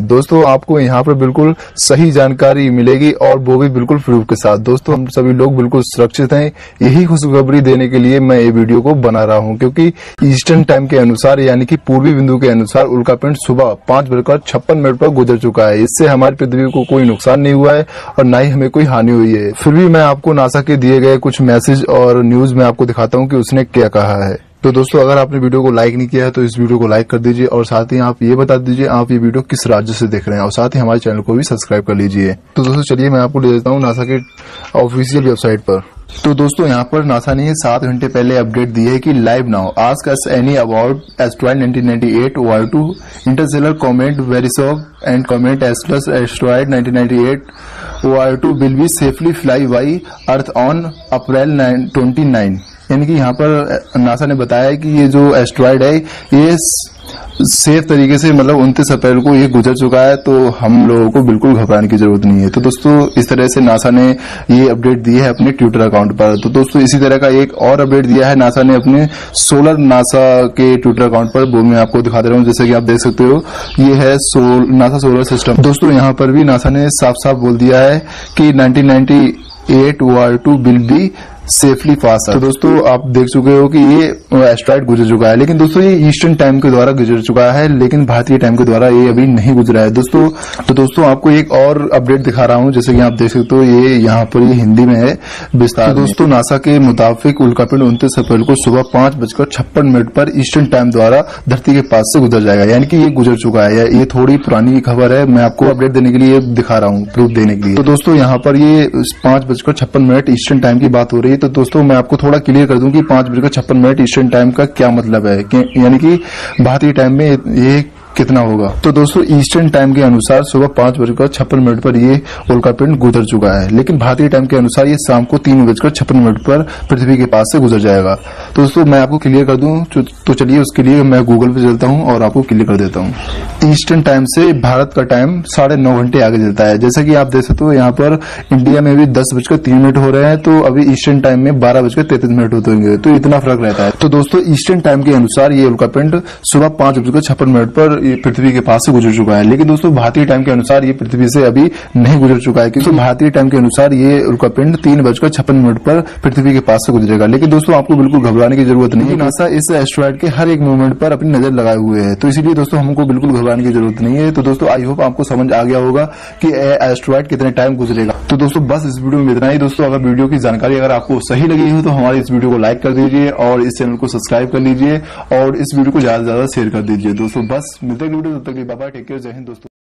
दोस्तों आपको यहाँ पर बिल्कुल सही जानकारी मिलेगी और वो भी बिल्कुल प्रूफ के साथ। दोस्तों हम सभी लोग बिल्कुल सुरक्षित हैं, यही खुशखबरी देने के लिए मैं ये वीडियो को बना रहा हूँ, क्योंकि ईस्टर्न टाइम के अनुसार यानी कि पूर्वी बिंदु के अनुसार उल्कापिंड सुबह 5:56 पर गुजर चुका है। इससे हमारी पृथ्वी को कोई नुकसान नहीं हुआ है और ना ही हमें कोई हानि हुई है। फिर भी मैं आपको नासा के दिए गए कुछ मैसेज और न्यूज में आपको दिखाता हूँ कि उसने क्या कहा है। तो दोस्तों अगर आपने वीडियो को लाइक नहीं किया है तो इस वीडियो को लाइक कर दीजिए और साथ ही आप ये बता दीजिए आप ये वीडियो किस राज्य से देख रहे हैं और साथ ही हमारे चैनल को भी सब्सक्राइब कर लीजिए। तो दोस्तों चलिए मैं आपको ले जाता हूँ नासा के ऑफिशियल वेबसाइट पर। तो दोस्तों यहाँ पर नासा ने 7 घंटे पहले अपडेट दी है कि live now ask us any about asteroid 1998 OI2 interstellar comet Borisov and comet oestrus asteroid 1998 OI2 will be safely fly by Earth on April 29। यानी कि यहाँ पर नासा ने बताया है कि ये जो एस्ट्रॉइड है ये सेफ तरीके से मतलब 29 अप्रैल को ये गुजर चुका है, तो हम लोगों को बिल्कुल घबराने की जरूरत नहीं है। तो दोस्तों इस तरह से नासा ने ये अपडेट दी है अपने ट्विटर अकाउंट पर। तो दोस्तों इसी तरह का एक और अपडेट दिया है नासा ने अपने सोलर नासा के ट्विटर अकाउंट पर, वो मैं आपको दिखा दे रहा हूँ। जैसे कि आप देख सकते हो ये है नासा सोलर सिस्टम। दोस्तों यहाँ पर भी नासा ने साफ साफ बोल दिया है कि 1998 OI2 will be safely pass. तो दोस्तों आप देख चुके हो कि ये एस्ट्रॉइड गुजर चुका है, लेकिन दोस्तों ये ईस्टर्न टाइम के द्वारा गुजर चुका है, लेकिन भारतीय टाइम के द्वारा ये अभी नहीं गुजरा है दोस्तों। तो दोस्तों आपको एक और अपडेट दिखा रहा हूँ, जैसे कि आप देख सकते हो ये यहाँ पर ये हिंदी में है विस्तार। तो दोस्तों नासा के मुताबिक उल्कापिंड 29 अप्रैल को सुबह 5:56 पर ईस्टर्न टाइम द्वारा धरती के पास से गुजर जाएगा, यानी कि ये गुजर चुका है। ये थोड़ी पुरानी खबर है, मैं आपको अपडेट देने के लिए दिखा रहा हूँ, प्रूफ देने के लिए। तो दोस्तों यहाँ पर ये 5:56 ईस्टर्न टाइम की बात हो रही है। तो दोस्तों मैं आपको थोड़ा क्लियर कर दूं कि 5:56 ईस्टर्न टाइम का क्या मतलब है, यानी कि भारतीय टाइम में ये कितना होगा। तो दोस्तों ईस्टर्न टाइम के अनुसार सुबह 5:56 पर ये उल्कापिंड गुजर चुका है, लेकिन भारतीय टाइम के अनुसार ये शाम को 3:56 पर पृथ्वी के पास से गुजर जाएगा। तो दोस्तों मैं आपको क्लियर कर दूं, तो चलिए उसके लिए मैं गूगल पे चलता हूं और आपको क्लियर कर देता हूं। ईस्टर्न टाइम से भारत का टाइम 9.5 घंटे आगे चलता है। जैसा कि आप देख सकते हो यहाँ पर इंडिया में भी 10:03 हो रहे हैं, तो अभी ईस्टर्न टाइम में 12:33 होते होंगे, तो इतना फर्क रहता है। तो दोस्तों ईस्टर्न टाइम के अनुसार ये उल्कापिंड सुबह 5:56 पर पृथ्वी के पास से गुजर चुका है, लेकिन दोस्तों भारतीय टाइम के अनुसार ये पृथ्वी से अभी नहीं गुजर चुका है, क्योंकि भारतीय टाइम के अनुसार ये उल्कापिंड 3:56 पर पृथ्वी के पास से गुजरेगा। लेकिन दोस्तों आपको बिल्कुल घबराने की जरूरत नहीं है, नासा इस एस्ट्रॉइड के हर एक मूवमेंट पर अपनी नजर लगाए हुए है, तो इसीलिए दोस्तों हमको बिल्कुल घबराने की जरूरत नहीं है। तो दोस्तों आई होप आपको समझ आ गया होगा कि एस्ट्रॉइड कितने टाइम गुजरेगा। तो दोस्तों बस इस वीडियो में इतना ही। दोस्तों अगर वीडियो की जानकारी अगर आपको सही लगी हो तो हमारे इस वीडियो को लाइक कर दीजिए और इस चैनल को सब्सक्राइब कर लीजिए और इस वीडियो को ज्यादा से ज्यादा शेयर कर दीजिए। दोस्तों बस मिलते हैं, तब तक के लिए बाय बाय, टेक केयर, जय हिंद दोस्तों।